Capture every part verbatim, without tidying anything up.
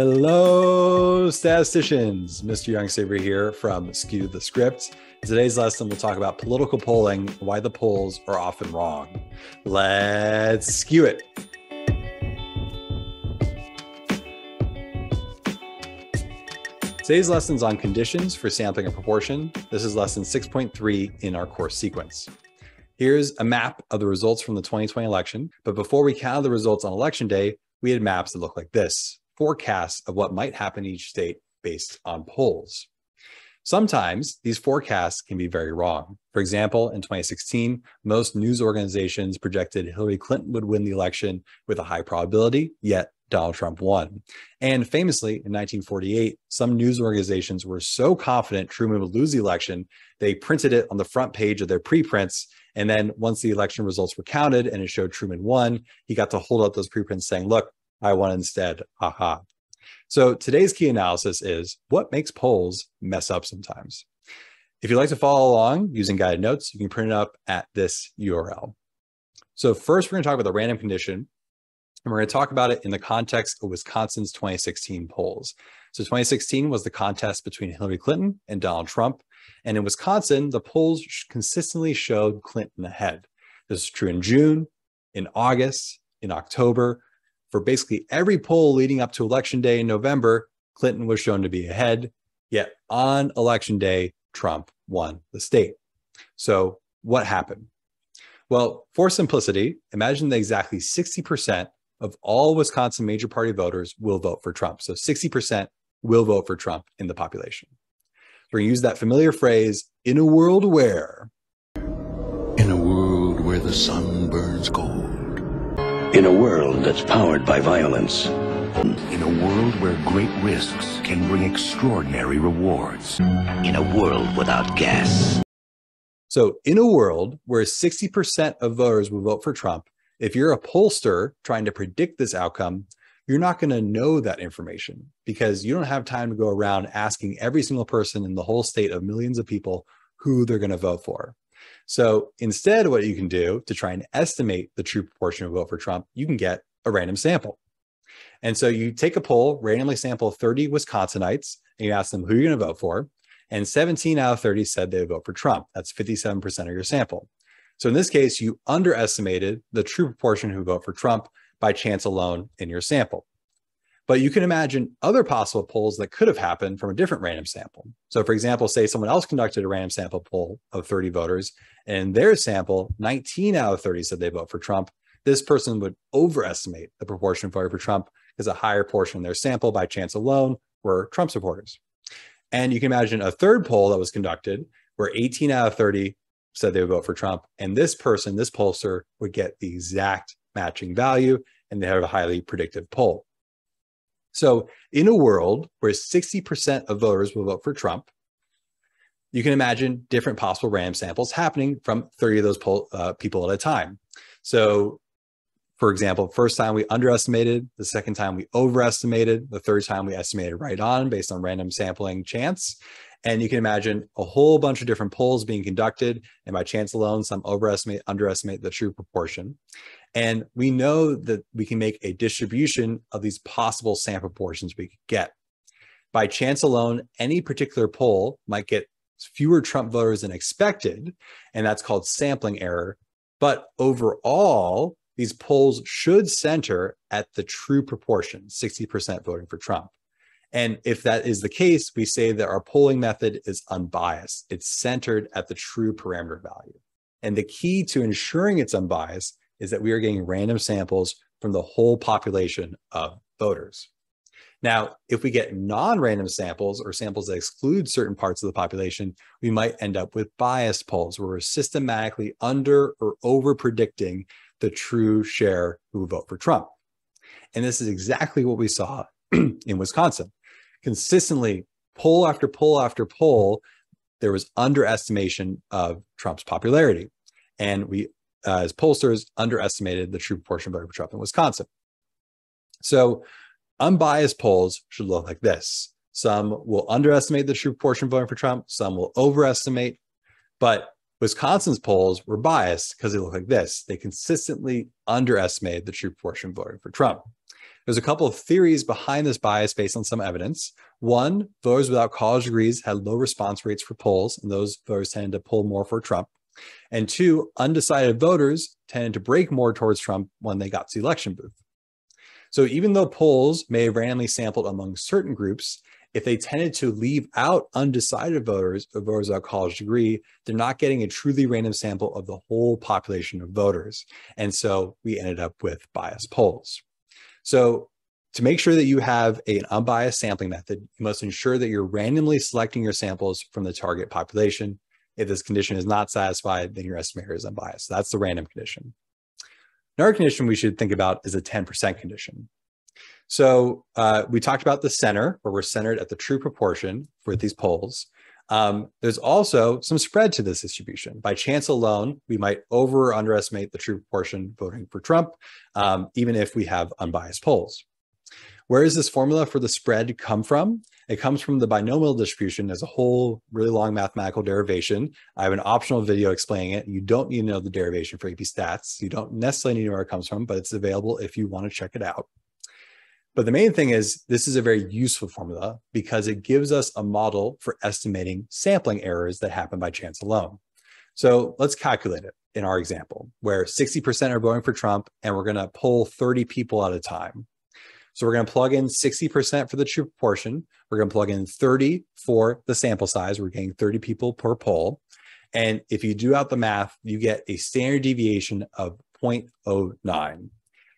Hello, statisticians. Mister Young-Saver here from Skew the Script. In today's lesson, we'll talk about political polling, why the polls are often wrong. Let's skew it. Today's lesson's on conditions for sampling and proportion. This is lesson six point three in our course sequence. Here's a map of the results from the twenty twenty election. But before we counted the results on election day, we had maps that looked like this. Forecasts of what might happen in each state based on polls. Sometimes these forecasts can be very wrong. For example, in twenty sixteen, most news organizations projected Hillary Clinton would win the election with a high probability, yet Donald Trump won. And famously, in nineteen forty-eight, some news organizations were so confident Truman would lose the election, they printed it on the front page of their preprints. And then once the election results were counted and it showed Truman won, he got to hold up those preprints saying, look, I won instead, aha. So today's key analysis is what makes polls mess up sometimes. If you'd like to follow along using guided notes, you can print it up at this U R L. So first, we're gonna talk about the random condition, and we're gonna talk about it in the context of Wisconsin's twenty sixteen polls. So twenty sixteen was the contest between Hillary Clinton and Donald Trump. And in Wisconsin, the polls consistently showed Clinton ahead. This is true in June, in August, in October. For basically every poll leading up to election day in November, Clinton was shown to be ahead, yet on election day, Trump won the state. So what happened? Well, for simplicity, imagine that exactly sixty percent of all Wisconsin major party voters will vote for Trump. So sixty percent will vote for Trump in the population. We're gonna use that familiar phrase, in a world where. In a world where the sun burns cold. In a world that's powered by violence. In a world where great risks can bring extraordinary rewards. In a world without gas. So in a world where sixty percent of voters will vote for Trump, if you're a pollster trying to predict this outcome, you're not going to know that information because you don't have time to go around asking every single person in the whole state of millions of people who they're going to vote for. So instead, what you can do to try and estimate the true proportion of vote for Trump, you can get a random sample. And so you take a poll, randomly sample thirty Wisconsinites, and you ask them who you're going to vote for. And seventeen out of thirty said they would vote for Trump. That's fifty-seven percent of your sample. So in this case, you underestimated the true proportion who vote for Trump by chance alone in your sample. But you can imagine other possible polls that could have happened from a different random sample. So for example, say someone else conducted a random sample poll of thirty voters, and in their sample, nineteen out of thirty said they vote for Trump. This person would overestimate the proportion voting for Trump because a higher portion of their sample by chance alone were Trump supporters. And you can imagine a third poll that was conducted where eighteen out of thirty said they would vote for Trump. And this person, this pollster, would get the exact matching value, and they have a highly predictive poll. So in a world where sixty percent of voters will vote for Trump, you can imagine different possible random samples happening from thirty of those poll, uh, people at a time. So for example, first time we underestimated, the second time we overestimated, the third time we estimated right on based on random sampling chance. And you can imagine a whole bunch of different polls being conducted, and by chance alone, some overestimate, underestimate the true proportion. And we know that we can make a distribution of these possible sample proportions we could get. By chance alone, any particular poll might get fewer Trump voters than expected, and that's called sampling error. But overall, these polls should center at the true proportion, sixty percent voting for Trump. And if that is the case, we say that our polling method is unbiased. It's centered at the true parameter value. And the key to ensuring it's unbiased is that we are getting random samples from the whole population of voters. Now, if we get non-random samples or samples that exclude certain parts of the population, we might end up with biased polls where we're systematically under or over predicting the true share who vote for Trump. And this is exactly what we saw in Wisconsin. Consistently, poll after poll after poll, there was underestimation of Trump's popularity. And we, uh, as pollsters, underestimated the true proportion voting for Trump in Wisconsin. So unbiased polls should look like this. Some will underestimate the true proportion voting for Trump, some will overestimate, but Wisconsin's polls were biased because they look like this. They consistently underestimated the true proportion voting for Trump. There's a couple of theories behind this bias based on some evidence. One, voters without college degrees had low response rates for polls, and those voters tended to pull more for Trump. And two, undecided voters tended to break more towards Trump when they got to the election booth. So even though polls may have randomly sampled among certain groups, if they tended to leave out undecided voters or voters without a college degree, they're not getting a truly random sample of the whole population of voters. And so we ended up with biased polls. So to make sure that you have an unbiased sampling method, you must ensure that you're randomly selecting your samples from the target population. If this condition is not satisfied, then your estimator is unbiased. So that's the random condition. Another condition we should think about is a ten percent condition. So uh, we talked about the center, where we're centered at the true proportion for these polls. Um, there's also some spread to this distribution. By chance alone, we might over or underestimate the true proportion voting for Trump, um, even if we have unbiased polls. Where does this formula for the spread come from? It comes from the binomial distribution as a whole really long mathematical derivation. I have an optional video explaining it. You don't need to know the derivation for A P Stats. You don't necessarily need to know where it comes from, but it's available if you want to check it out. But the main thing is this is a very useful formula because it gives us a model for estimating sampling errors that happen by chance alone. So let's calculate it in our example where sixty percent are voting for Trump and we're going to pull thirty people at a time. So we're going to plug in sixty percent for the true proportion. We're going to plug in thirty for the sample size. We're getting thirty people per poll. And if you do out the math, you get a standard deviation of zero point zero nine.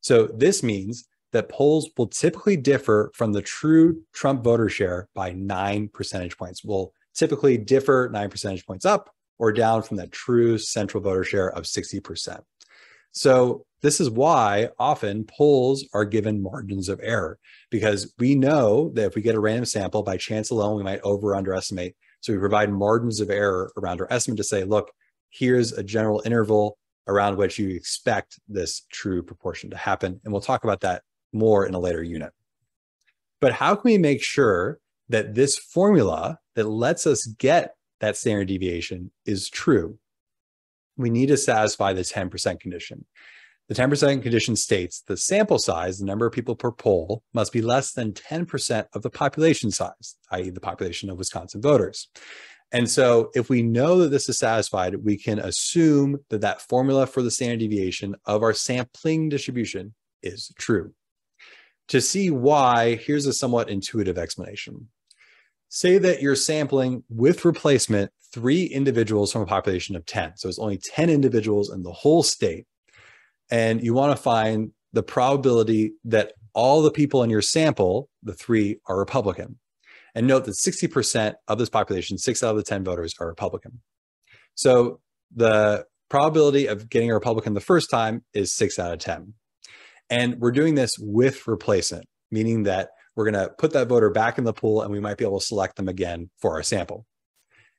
So this means that polls will typically differ from the true Trump voter share by nine percentage points. Will typically differ nine percentage points up or down from that true central voter share of sixty percent. So this is why often polls are given margins of error, because we know that if we get a random sample by chance alone, we might over or underestimate. So we provide margins of error around our estimate to say, look, here's a general interval around which you expect this true proportion to happen. And we'll talk about that more in a later unit. But how can we make sure that this formula that lets us get that standard deviation is true? We need to satisfy the ten percent condition. The ten percent condition states the sample size, the number of people per poll, must be less than ten percent of the population size, that is the population of Wisconsin voters. And so if we know that this is satisfied, we can assume that that formula for the standard deviation of our sampling distribution is true. To see why, here's a somewhat intuitive explanation. Say that you're sampling with replacement three individuals from a population of ten. So it's only ten individuals in the whole state. And you want to find the probability that all the people in your sample, the three, are Republican. And note that sixty percent of this population, six out of the ten voters, are Republican. So the probability of getting a Republican the first time is six out of ten. And we're doing this with replacement, meaning that we're going to put that voter back in the pool and we might be able to select them again for our sample.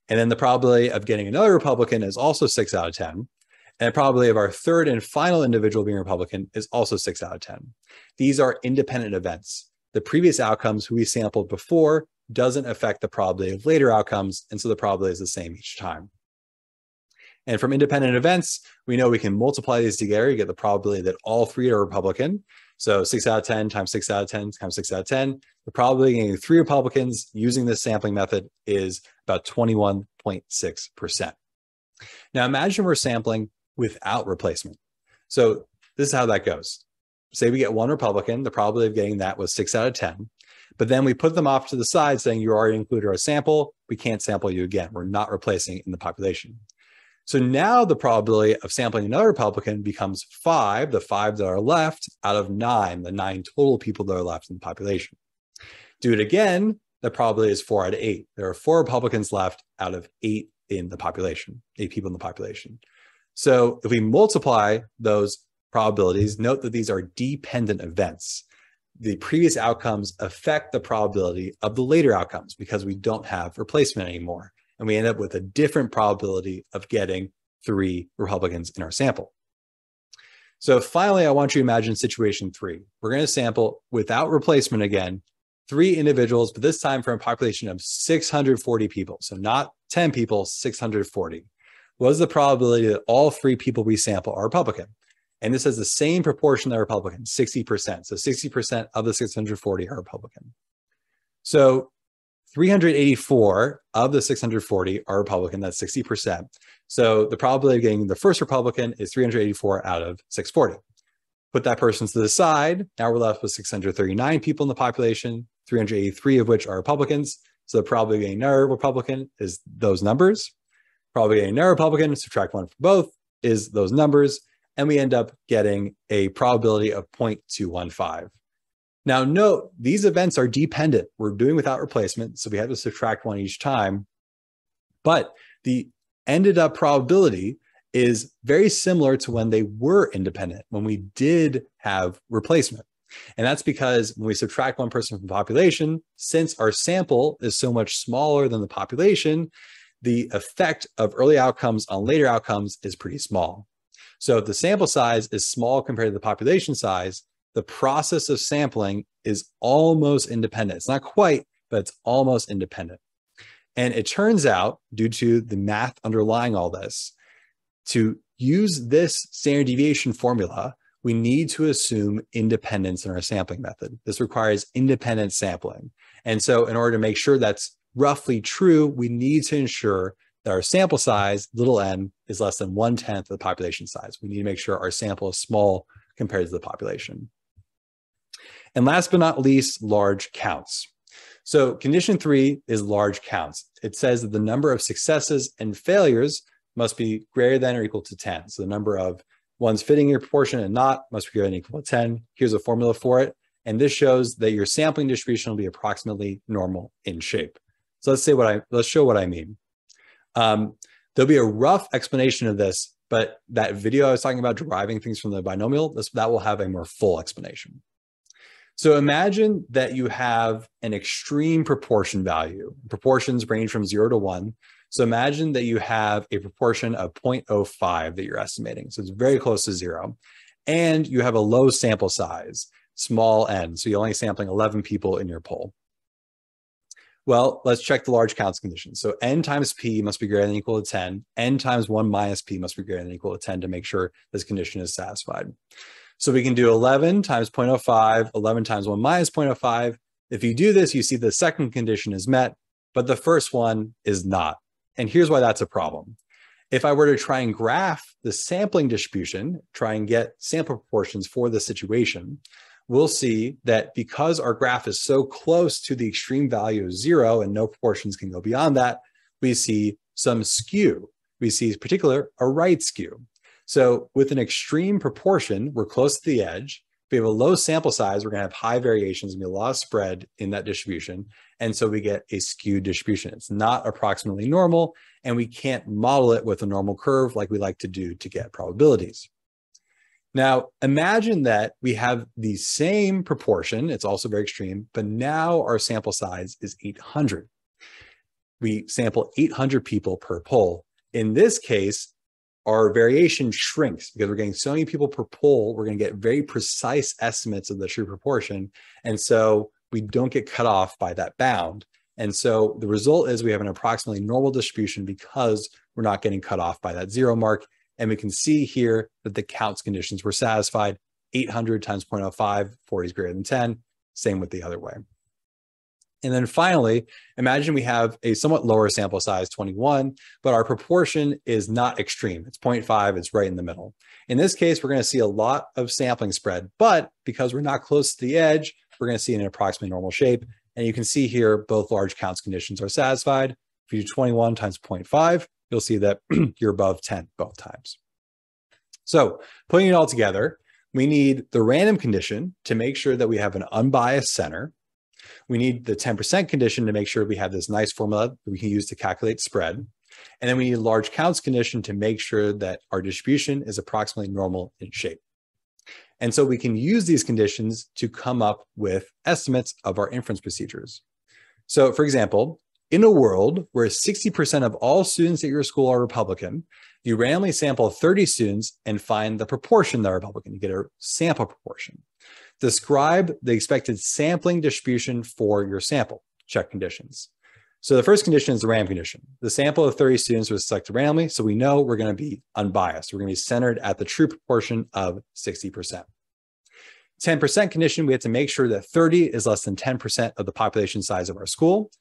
And then the probability of getting another Republican is also six out of ten. And probably of our third and final individual being Republican is also six out of ten. These are independent events. The previous outcomes who we sampled before doesn't affect the probability of later outcomes. And so the probability is the same each time. And from independent events, we know we can multiply these together. You get the probability that all three are Republican. So six out of ten times six out of ten times six out of ten. The probability of getting three Republicans using this sampling method is about twenty-one point six percent. Now imagine we're sampling without replacement. So this is how that goes. Say we get one Republican, the probability of getting that was six out of ten. But then we put them off to the side saying you already included our sample. We can't sample you again. We're not replacing in the population. So now the probability of sampling another Republican becomes five, the five that are left out of nine, the nine total people that are left in the population. Do it again, the probability is four out of eight. There are four Republicans left out of eight in the population, eight people in the population. So if we multiply those probabilities, note that these are dependent events. The previous outcomes affect the probability of the later outcomes because we don't have replacement anymore. And we end up with a different probability of getting three Republicans in our sample. So finally, I want you to imagine situation three. We're going to sample without replacement again, three individuals, but this time from a population of six hundred forty people. So not ten people, six hundred forty. What is the probability that all three people we sample are Republican? And this has the same proportion that Republicans, sixty percent. So sixty percent of the six hundred forty are Republican. So three hundred eighty-four of the six hundred forty are Republican, that's sixty percent. So the probability of getting the first Republican is three hundred eighty-four out of six hundred forty. Put that person to the side, now we're left with six hundred thirty-nine people in the population, three hundred eighty-three of which are Republicans. So the probability of getting another Republican is those numbers. Probably getting another Republican, subtract one from both, is those numbers. And we end up getting a probability of zero point two one five. Now note, these events are dependent. We're doing without replacement, so we have to subtract one each time. But the ended up probability is very similar to when they were independent, when we did have replacement. And that's because when we subtract one person from the population, since our sample is so much smaller than the population, the effect of early outcomes on later outcomes is pretty small. So if the sample size is small compared to the population size, the process of sampling is almost independent. It's not quite, but it's almost independent. And it turns out, due to the math underlying all this, to use this standard deviation formula, we need to assume independence in our sampling method. This requires independent sampling. And so in order to make sure that's roughly true, we need to ensure that our sample size, little n, is less than one-tenth of the population size. We need to make sure our sample is small compared to the population. And last but not least, large counts. So condition three is large counts. It says that the number of successes and failures must be greater than or equal to ten. So the number of ones fitting your proportion and not must be greater than or equal to ten. Here's a formula for it. And this shows that your sampling distribution will be approximately normal in shape. So let's say what I, let's show what I mean. Um, there'll be a rough explanation of this, but that video I was talking about deriving things from the binomial, this, that will have a more full explanation. So imagine that you have an extreme proportion value. Proportions range from zero to one. So imagine that you have a proportion of zero point zero five that you're estimating. So it's very close to zero. And you have a low sample size, small n. So you're only sampling eleven people in your poll. Well, let's check the large counts condition. So n times p must be greater than or equal to ten. N times one minus p must be greater than or equal to ten to make sure this condition is satisfied. So we can do eleven times zero point zero five, eleven times one minus zero point zero five. If you do this, you see the second condition is met, but the first one is not. And here's why that's a problem. If I were to try and graph the sampling distribution, try and get sample proportions for the situation, we'll see that because our graph is so close to the extreme value of zero and no proportions can go beyond that, we see some skew. We see, in particular, a right skew. So with an extreme proportion, we're close to the edge. If we have a low sample size, we're gonna have high variations and be a lot of spread in that distribution. And so we get a skewed distribution. It's not approximately normal, and we can't model it with a normal curve like we like to do to get probabilities. Now, imagine that we have the same proportion, it's also very extreme, but now our sample size is eight hundred. We sample eight hundred people per poll. In this case, our variation shrinks because we're getting so many people per poll, we're gonna get very precise estimates of the true proportion. And so we don't get cut off by that bound. And so the result is we have an approximately normal distribution because we're not getting cut off by that zero mark. And we can see here that the counts conditions were satisfied. eight hundred times zero point zero five, forty is greater than ten, same with the other way. And then finally, imagine we have a somewhat lower sample size, twenty-one, but our proportion is not extreme. It's zero point five, it's right in the middle. In this case, we're gonna see a lot of sampling spread, but because we're not close to the edge, we're gonna see an approximately normal shape. And you can see here, both large counts conditions are satisfied. If you do twenty-one times zero point five, you'll see that you're above ten both times. So putting it all together, we need the random condition to make sure that we have an unbiased center. We need the ten percent condition to make sure we have this nice formula that we can use to calculate spread. And then we need large counts condition to make sure that our distribution is approximately normal in shape. And so we can use these conditions to come up with estimates of our inference procedures. So for example, in a world where sixty percent of all students at your school are Republican, you randomly sample thirty students and find the proportion that are Republican. You get a sample proportion. Describe the expected sampling distribution for your sample. Check conditions. So the first condition is the random condition. The sample of thirty students was selected randomly, so we know we're going to be unbiased. We're going to be centered at the true proportion of sixty percent. ten percent condition, we have to make sure that thirty is less than ten percent of the population size of our school.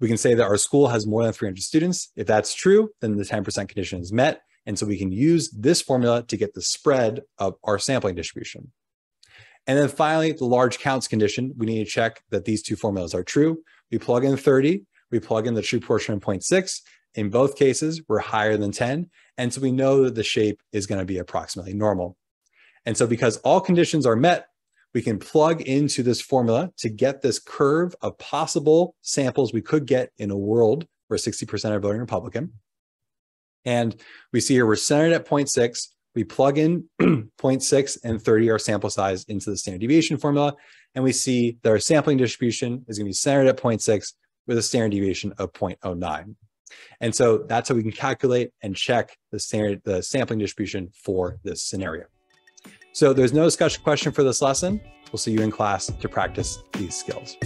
We can say that our school has more than three hundred students. If that's true, then the ten percent condition is met. And so we can use this formula to get the spread of our sampling distribution. And then finally, the large counts condition, we need to check that these two formulas are true. We plug in thirty, we plug in the true portion of zero point six. In both cases, we're higher than ten. And so we know that the shape is going to be approximately normal. And so because all conditions are met, we can plug into this formula to get this curve of possible samples we could get in a world where sixty percent are voting Republican. And we see here we're centered at zero point six. We plug in zero point six and thirty, our sample size, into the standard deviation formula. And we see that our sampling distribution is going to be centered at zero point six with a standard deviation of zero point zero nine. And so that's how we can calculate and check the, standard, the sampling distribution for this scenario. So there's no discussion question for this lesson. We'll see you in class to practice these skills.